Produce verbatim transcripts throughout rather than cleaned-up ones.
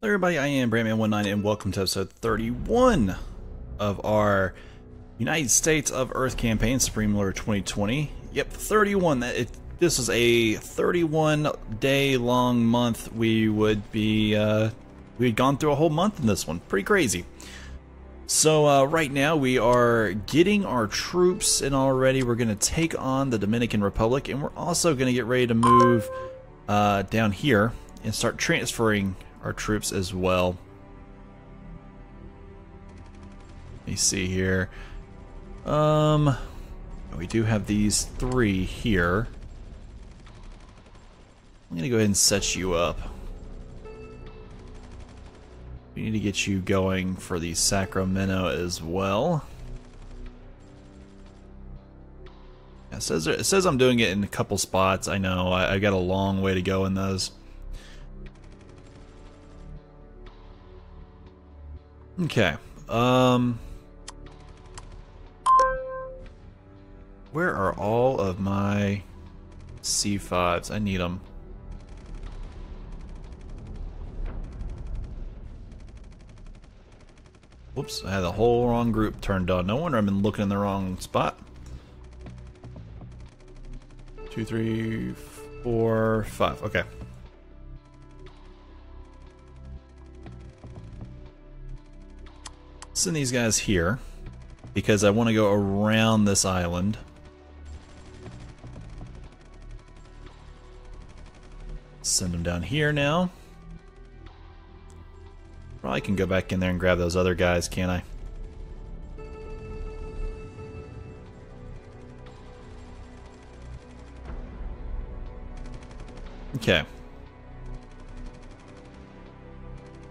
Hello everybody, I am Brandman nineteen and welcome to episode thirty-one of our United States of Earth campaign, Supreme Ruler twenty twenty. Yep, thirty-one. That it, this is a thirty-one day long month. We would be, uh, we had gone through a whole month in this one. Pretty crazy. So uh, right now we are getting our troops in already. We're going to take on the Dominican Republic, and we're also going to get ready to move uh, down here and start transferring our troops as well. Let me see here. Um, we do have these three here. I'm gonna go ahead and set you up. We need to get you going for the Sacramento as well. It says, it says I'm doing it in a couple spots. I know I, I've got a long way to go in those. Okay, um, where are all of my C fives? I need them. Whoops, I had the whole wrong group turned on. No wonder I've been looking in the wrong spot. Two, three, four, five, okay. Send these guys here because I want to go around this island. Send them down here now. Probably can go back in there and grab those other guys, can't I? Okay.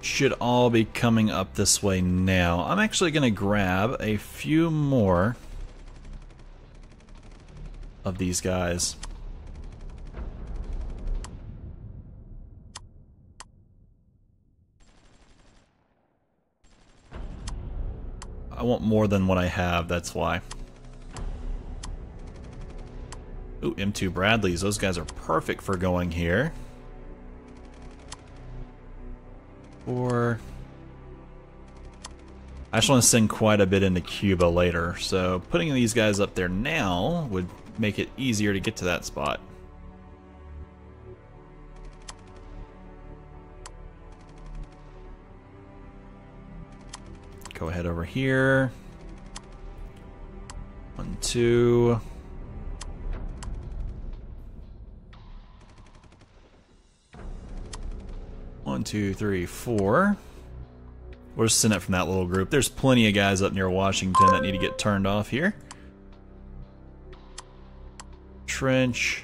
Should all be coming up this way now. I'm actually gonna grab a few more of these guys. I want more than what I have, that's why. Ooh, M two Bradleys, those guys are perfect for going here. Or I just want to send quite a bit into Cuba later, so putting these guys up there now would make it easier to get to that spot. Go ahead over here. One, two. One, two, three, four. We'll just send it from that little group. There's plenty of guys up near Washington that need to get turned off here. Trench.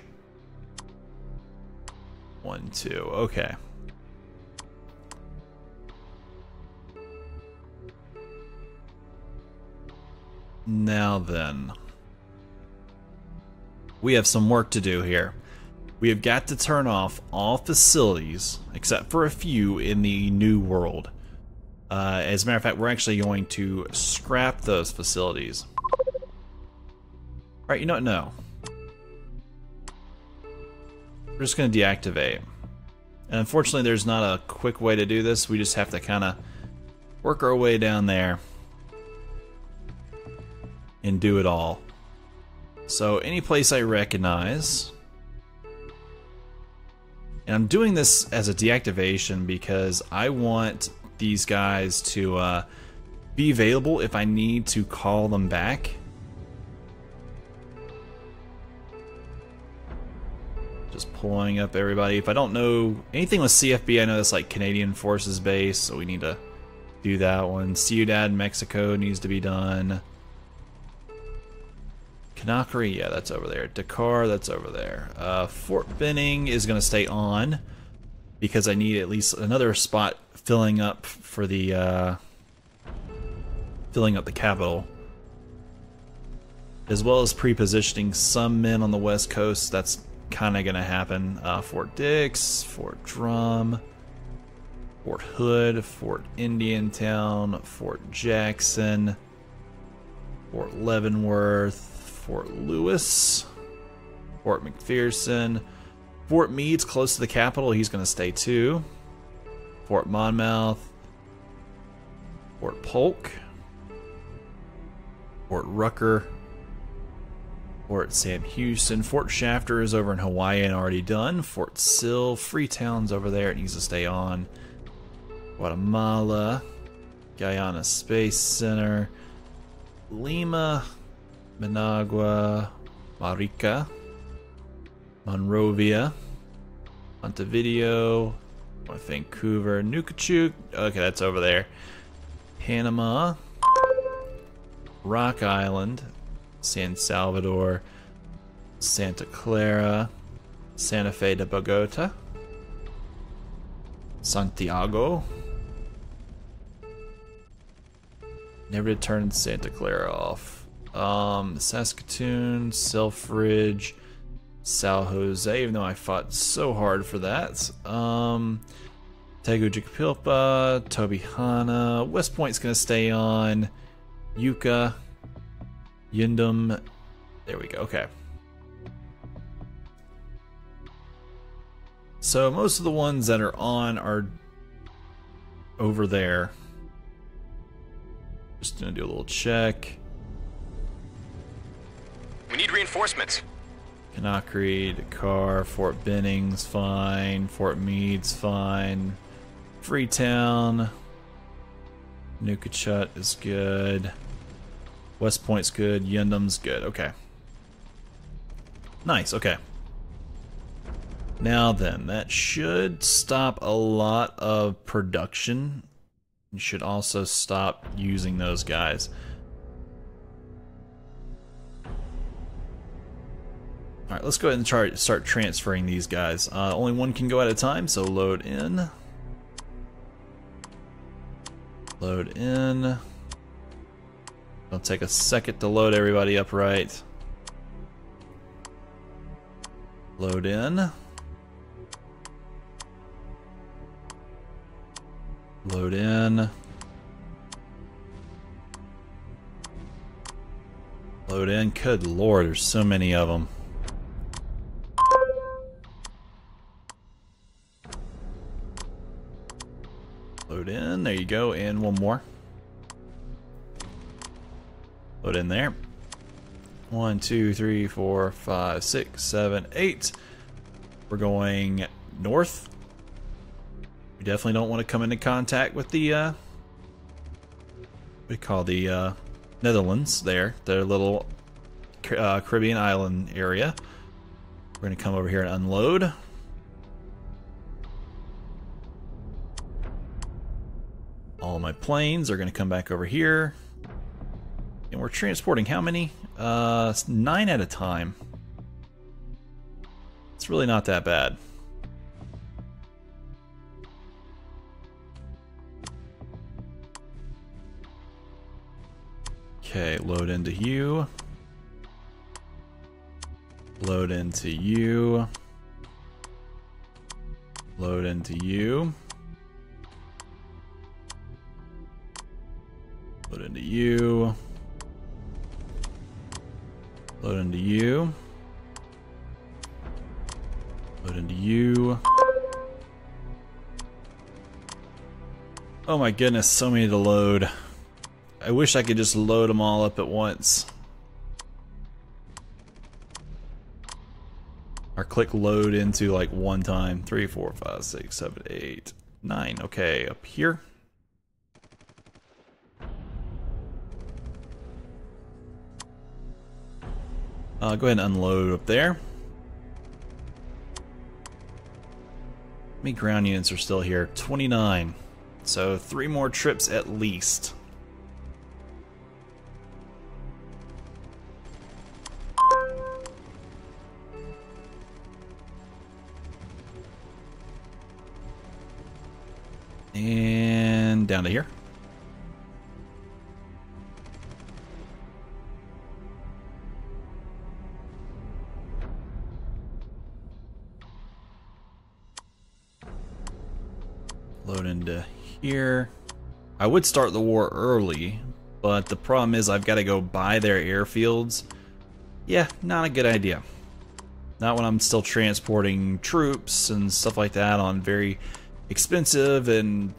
One, two, okay. Now then. We have some work to do here. We have got to turn off all facilities, except for a few in the New World. Uh, as a matter of fact, we're actually going to scrap those facilities. Alright, you know what? No. We're just going to deactivate. And unfortunately, there's not a quick way to do this. We just have to kind of work our way down there and do it all. So, any place I recognize. And I'm doing this as a deactivation because I want these guys to uh, be available if I need to call them back. Just pulling up everybody. If I don't know anything with C F B, I know that's like Canadian Forces Base, so we need to do that one. Ciudad Mexico needs to be done. Nacri, yeah, that's over there. Dakar, that's over there. Uh, Fort Benning is going to stay on because I need at least another spot filling up for the uh, filling up the capital, as well as pre-positioning some men on the west coast. That's kind of going to happen. Uh, Fort Dix, Fort Drum, Fort Hood, Fort Indiantown, Fort Jackson, Fort Leavenworth. Fort Lewis, Fort McPherson, Fort Meade's close to the capital. He's going to stay too. Fort Monmouth, Fort Polk, Fort Rucker, Fort Sam Houston, Fort Shafter is over in Hawaii and already done, Fort Sill, Freetown's over there, it needs to stay on, Guatemala, Guyana Space Center, Lima, Managua, Marica, Monrovia, Montevideo, Vancouver, Nukachuk, okay, that's over there, Panama, Rock Island, San Salvador, Santa Clara, Santa Fe de Bogota, Santiago, never to turn Santa Clara off, um, Saskatoon, Selfridge, San Jose, even though I fought so hard for that. Um, Tegucigalpa, Tobihana, West Point's gonna stay on. Yucca, Yindum, there we go, okay. So most of the ones that are on are over there. Just gonna do a little check. We need reinforcements. Nacri, Dakar, Fort Benning's fine, Fort Meade's fine, Freetown, Nukachut is good, West Point's good, Yindum's good, okay. Nice, okay. Now then, that should stop a lot of production. You should also stop using those guys. All right, let's go ahead and try, start transferring these guys. Uh, only one can go at a time, so load in. Load in. It'll take a second to load everybody up right. Load in. Load in. Load in. Good lord, there's so many of them. Load in, there you go, and one more. Load in there. One, two, three, four, five, six, seven, eight. We're going north. We definitely don't want to come into contact with the, uh, we call the uh, Netherlands there, their little uh, Caribbean island area. We're going to come over here and unload. All my planes are going to come back over here. And we're transporting how many? Uh, nine at a time. It's really not that bad. Okay, load into you. Load into you. Load into you. Load into you. Load into you. Load into you. Oh my goodness, so many to load. I wish I could just load them all up at once. Or click load into like one time. Three, four, five, six, seven, eight, nine. Okay, up here. Uh, go ahead and unload up there. How many ground units are still here? twenty-nine. So three more trips at least. And down to here. Load into here. I would start the war early, but the problem is I've got to go buy their airfields. Yeah, not a good idea. Not when I'm still transporting troops and stuff like that on very expensive, and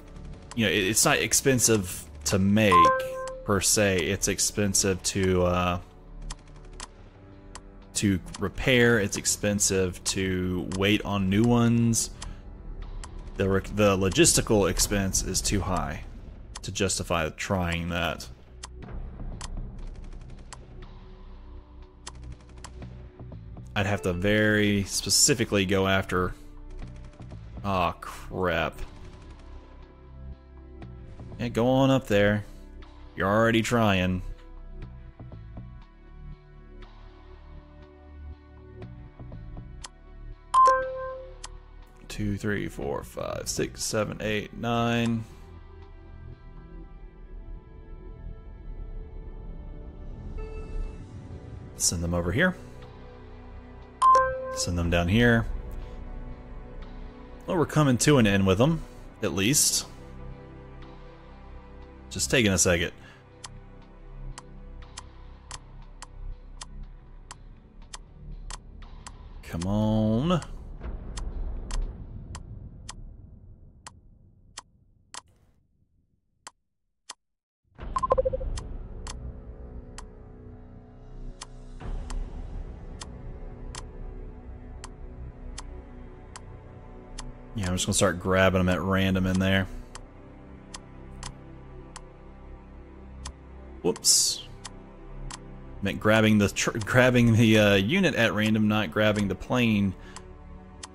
you know, it, it's not expensive to make per se. It's expensive to uh, to repair. It's expensive to wait on new ones. The the logistical expense is too high to justify trying that. I'd have to very specifically go after. Oh crap. Yeah, go on up there. You're already trying. Two, three, four, five, six, seven, eight, nine. Send them over here. Send them down here. Well, we're coming to an end with them, at least. Just taking a second. Come on. Yeah, I'm just gonna start grabbing them at random in there. Whoops. Meant grabbing the tr grabbing the uh, unit at random, not grabbing the plane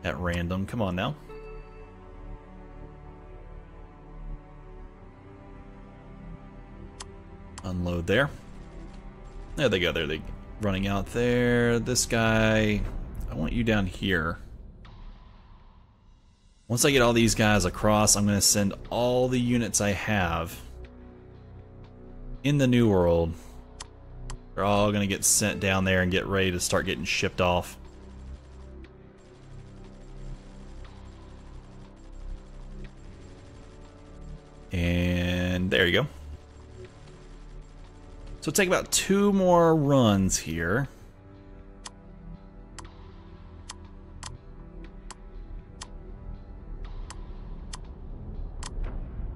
at random. Come on now. Unload there. There they go. There they running out there. This guy. I want you down here. Once I get all these guys across, I'm going to send all the units I have in the New World. They're all going to get sent down there and get ready to start getting shipped off. And there you go. So take about two more runs here.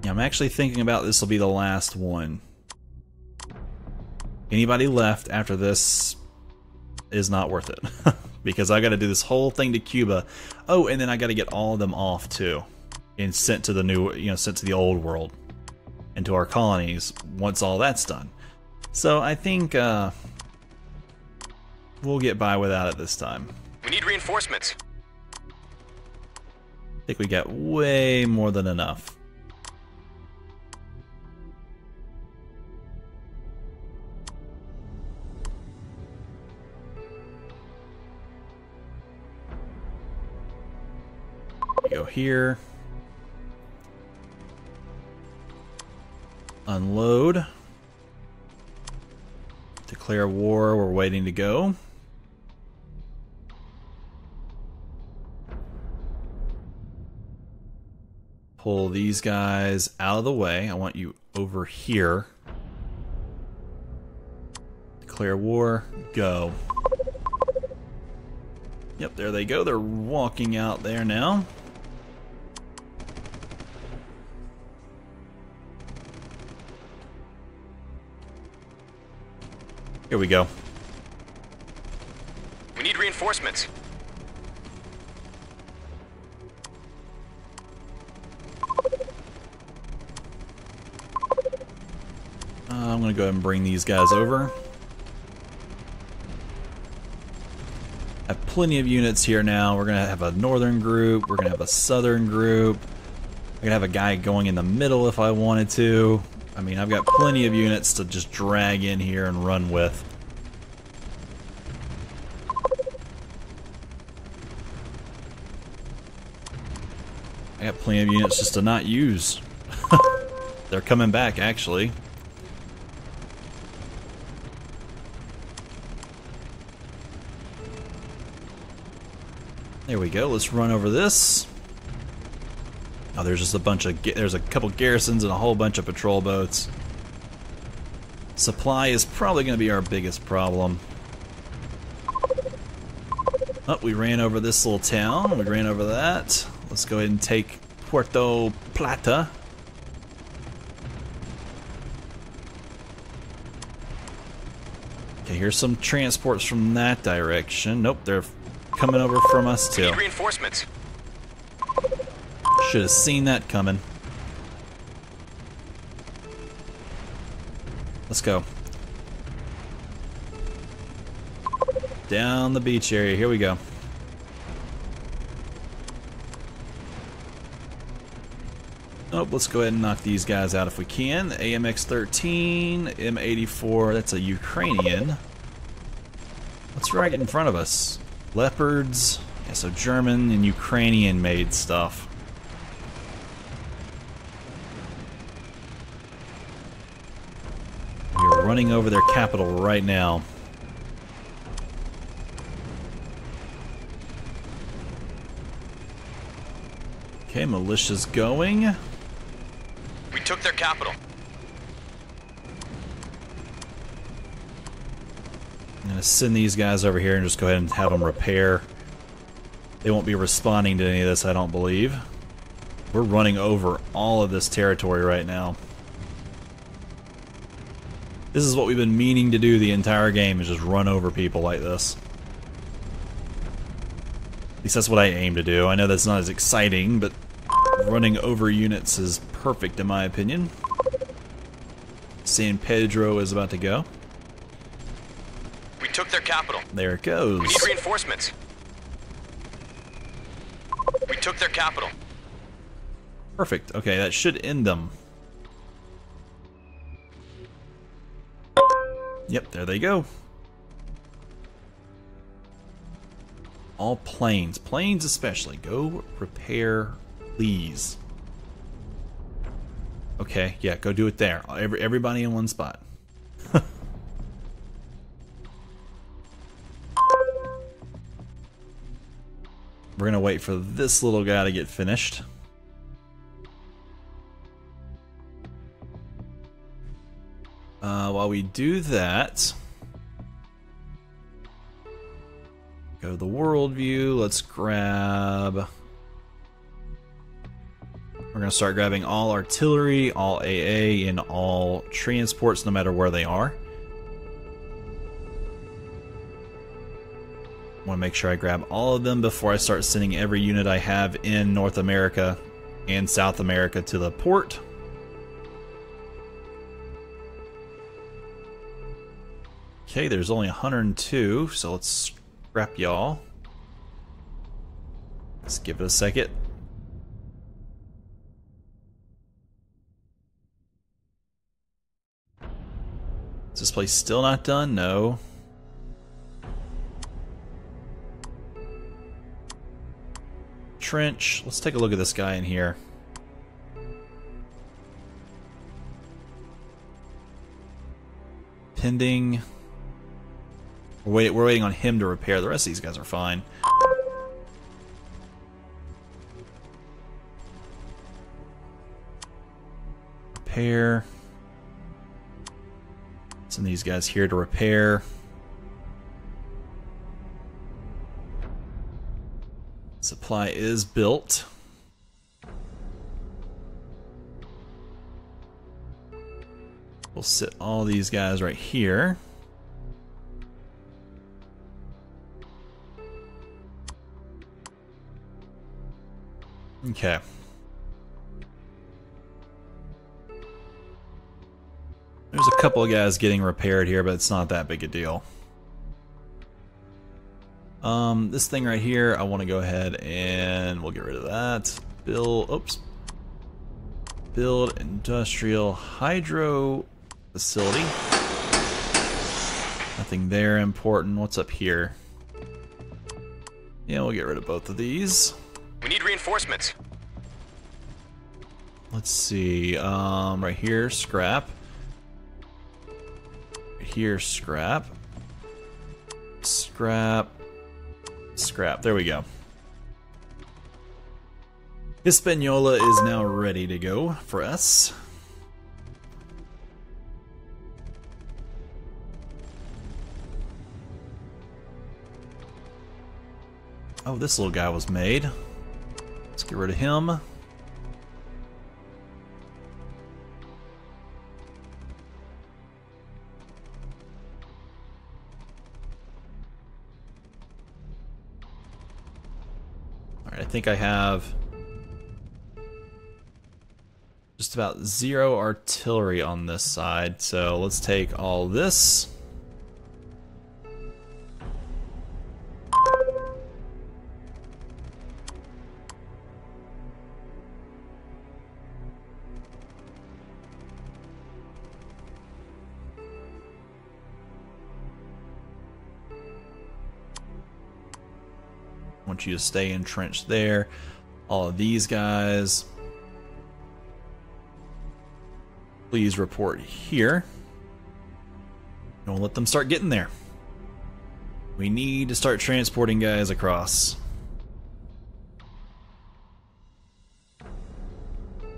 I'm actually thinking about this will be the last one. Anybody left after this is not worth it. Because I got to do this whole thing to Cuba. Oh, and then I got to get all of them off too. And sent to the new, you know, sent to the old world. And to our colonies once all that's done. So I think uh, we'll get by without it this time. We need reinforcements. I think we got way more than enough. Go here. Unload. Declare war. We're waiting to go. Pull these guys out of the way. I want you over here. Declare war. Go. Yep, there they go. They're walking out there now. Here we go. We need reinforcements. Uh, I'm gonna go ahead and bring these guys over. I have plenty of units here now. We're gonna have a northern group. We're gonna have a southern group. I could have a guy going in the middle if I wanted to. I mean, I've got plenty of units to just drag in here and run with. I got plenty of units just to not use. They're coming back, actually. There we go. Let's run over this. Oh, there's just a bunch of, there's a couple garrisons and a whole bunch of patrol boats. Supply is probably going to be our biggest problem. Oh, we ran over this little town. We ran over that. Let's go ahead and take Puerto Plata. Okay, here's some transports from that direction. Nope, they're coming over from us too. We need reinforcements. Should have seen that coming. Let's go. Down the beach area. Here we go. Oh, let's go ahead and knock these guys out if we can. The A M X thirteen, M eighty-four, that's a Ukrainian. What's right in front of us? Leopards. Yeah, so German and Ukrainian made stuff. We're running over their capital right now. Okay, militia's going. We took their capital. I'm gonna send these guys over here and just go ahead and have them repair. They won't be responding to any of this, I don't believe. We're running over all of this territory right now. This is what we've been meaning to do the entire game, is just run over people like this. At least that's what I aim to do. I know that's not as exciting, but running over units is perfect in my opinion. San Pedro is about to go. We took their capital. There it goes. We need reinforcements. We took their capital. Perfect. Okay, that should end them. Yep, there they go. All planes. Planes especially. Go repair, please. Okay, yeah, go do it there. Every, everybody in one spot. We're gonna wait for this little guy to get finished. Uh, while we do that, go to the world view. Let's grab. We're gonna start grabbing all artillery, all A A, and all transports, no matter where they are. Want to make sure I grab all of them before I start sending every unit I have in North America and South America to the port. Okay, there's only one hundred and two, so let's scrap y'all. Let's give it a second. Is this place still not done? No. Trench. Let's take a look at this guy in here. Pending. We're, wait, we're waiting on him to repair. The rest of these guys are fine. Repair. Send these guys here to repair. Supply is built. We'll sit all these guys right here. Okay. There's a couple of guys getting repaired here, but it's not that big a deal. Um, this thing right here, I want to go ahead and we'll get rid of that. Build, oops. Build industrial hydro facility. Nothing there important. What's up here? Yeah, we'll get rid of both of these. We need reinforcements. Let's see. Um, right here, scrap. Right here, scrap. Scrap. Scrap. There we go. Hispaniola is now ready to go for us. Oh, this little guy was made. Let's get rid of him. I think I have just about zero artillery on this side, so let's take all this. Want you to stay entrenched there. All of these guys, please report here. Don't let them start getting there. We need to start transporting guys across. We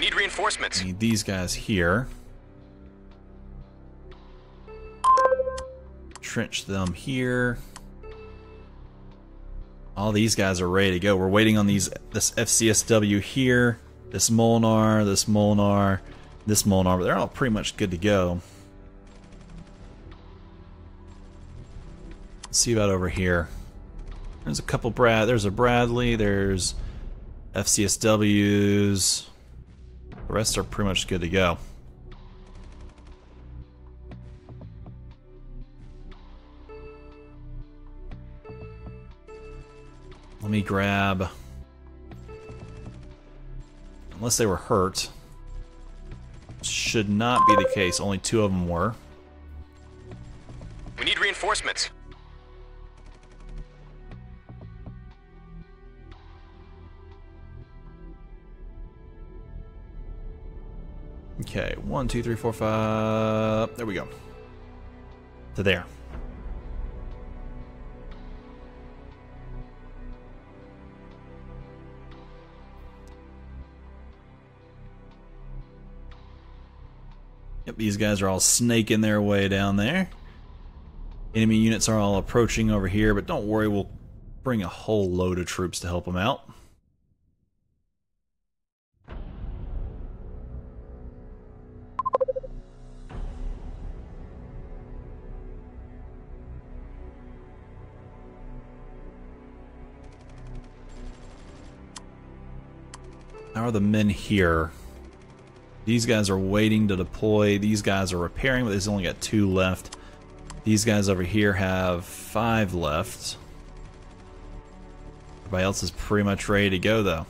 need reinforcements. We need these guys here. Trench them here. All these guys are ready to go. We're waiting on these this F C S W here, this Molnar, this Molnar, this Molnar, but they're all pretty much good to go. Let's see about over here. There's a couple Brad there's a Bradley, there's F C S Ws. The rest are pretty much good to go. Let me grab, unless they were hurt, should not be the case, only two of them were. We need reinforcements. Okay, one, two, three, four, five, there we go. To there. Yep, these guys are all snaking their way down there. Enemy units are all approaching over here, but don't worry, we'll bring a whole load of troops to help them out. How are the men here? These guys are waiting to deploy. These guys are repairing, but there's only got two left. These guys over here have five left. Everybody else is pretty much ready to go, though.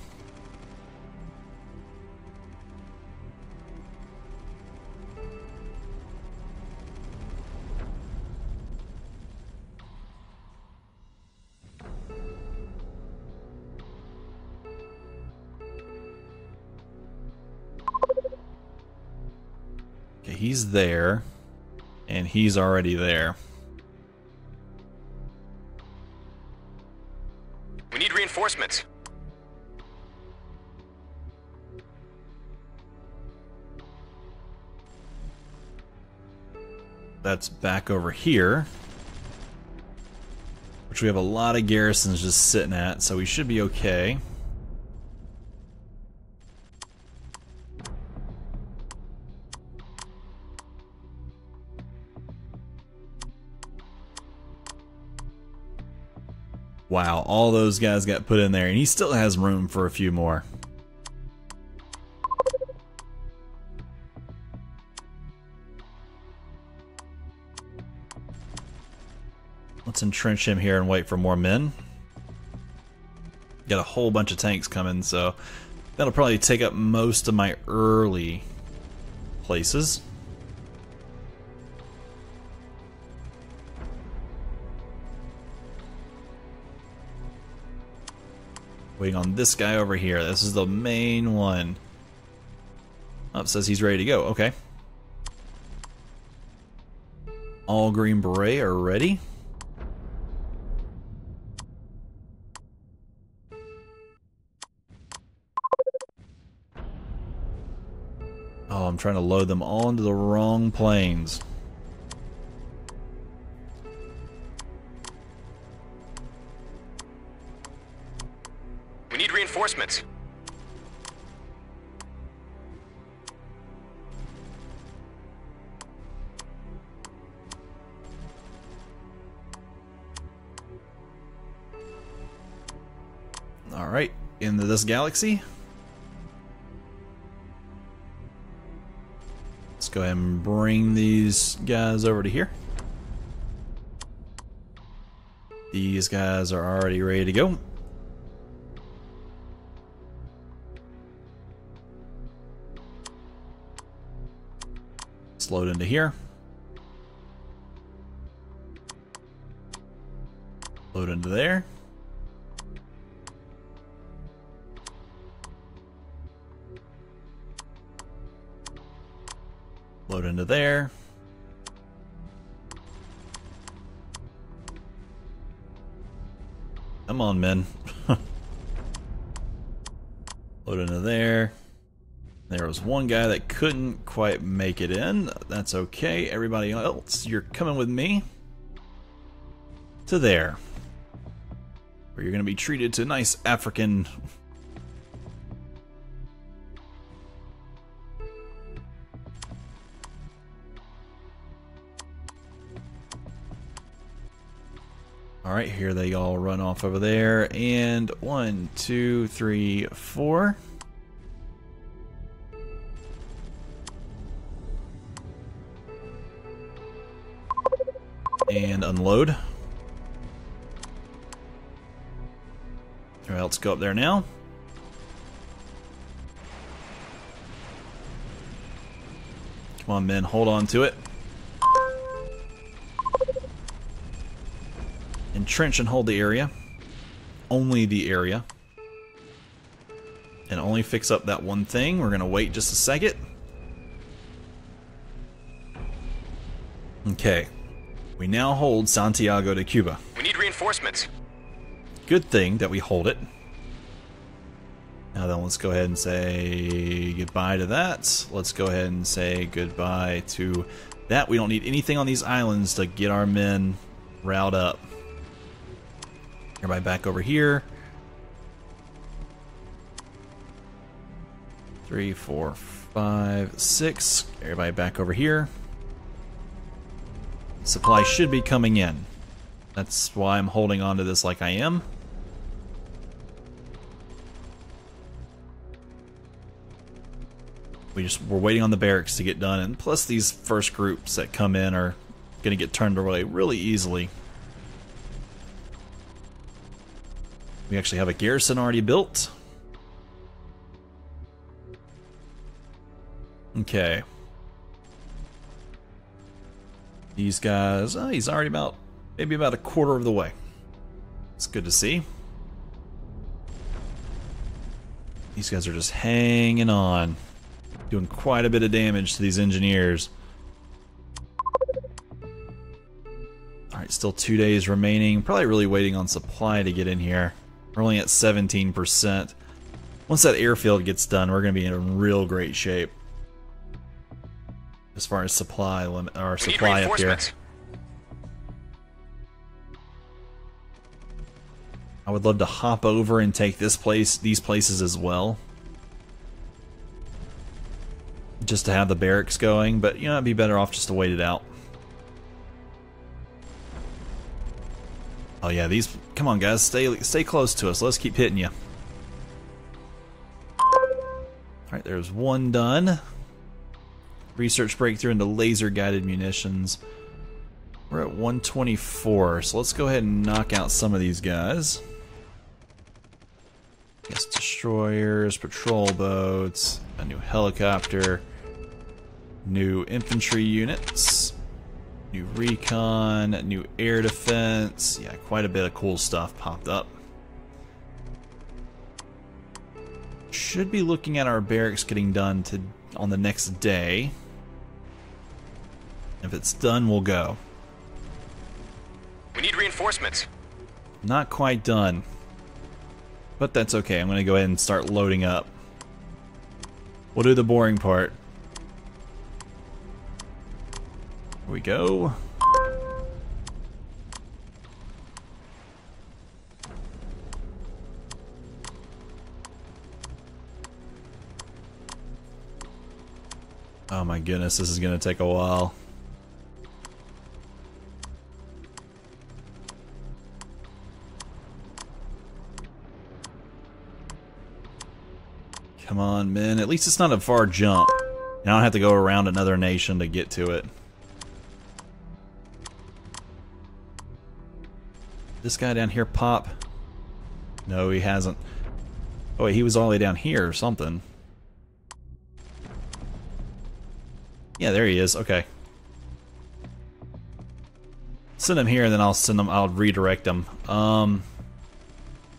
He's there, and he's already there. We need reinforcements. That's back over here, which we have a lot of garrisons just sitting at, so we should be okay. Wow, all those guys got put in there, and he still has room for a few more. Let's entrench him here and wait for more men. Got a whole bunch of tanks coming, so that'll probably take up most of my early places. Waiting on this guy over here. This is the main one. Oh, it says he's ready to go. Okay. All Green Beret are ready. Oh, I'm trying to load them all into the wrong planes. Reinforcements. Alright, into this galaxy. Let's go ahead and bring these guys over to here. These guys are already ready to go. Let's load into here. Load into there. Load into there. Come on, men. Load into there. There was one guy that couldn't quite make it in. That's okay. Everybody else, you're coming with me to there, where you're going to be treated to nice African... Alright, here they all run off over there, and one, two, three, four. And unload. Alright, let's go up there now. Come on, men, hold on to it. Trench and hold the area, only the area, and only fix up that one thing. We're gonna wait just a second. Okay, we now hold Santiago de Cuba. We need reinforcements. Good thing that we hold it. Now then, let's go ahead and say goodbye to that. Let's go ahead and say goodbye to that. We don't need anything on these islands to get our men riled up. Everybody back over here. Three, four, five, six. Everybody back over here. Supply should be coming in. That's why I'm holding on to this like I am. We just, we're waiting on the barracks to get done, and plus these first groups that come in are gonna get turned away really easily. We actually have a garrison already built. Okay. These guys, oh, he's already about, maybe about a quarter of the way. It's good to see. These guys are just hanging on. Doing quite a bit of damage to these engineers. Alright, still two days remaining. Probably really waiting on supply to get in here. We're only at seventeen percent. Once that airfield gets done, we're going to be in real great shape as far as supply limit, or supply up here. I would love to hop over and take this place, these places as well, just to have the barracks going. But you know, I'd be better off just to wait it out. Oh yeah, these, come on guys, stay stay close to us. Let's keep hitting you. Alright, there's one done. Research breakthrough into laser-guided munitions. We're at one twenty-four, so let's go ahead and knock out some of these guys. Yes, destroyers, patrol boats, a new helicopter, new infantry units. New recon, new air defense. Yeah, quite a bit of cool stuff popped up. Should be looking at our barracks getting done to on the next day. If it's done, we'll go. We need reinforcements. Not quite done. But that's okay. I'm going to go ahead and start loading up. We'll do the boring part. Here we go. Oh my goodness, this is gonna take a while. Come on, man. At least it's not a far jump. And I don't have to go around another nation to get to it. This guy down here pop? No, he hasn't. Oh wait, he was all the way down here or something. Yeah, there he is. Okay. Send him here and then I'll send him, I'll redirect him. Um,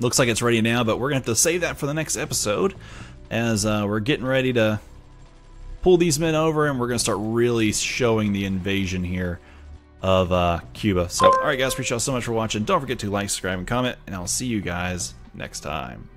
looks like it's ready now, but we're gonna have to save that for the next episode as uh, we're getting ready to pull these men over and we're gonna start really showing the invasion here of uh, Cuba. So, alright guys, appreciate y'all so much for watching. Don't forget to like, subscribe, and comment, and I'll see you guys next time.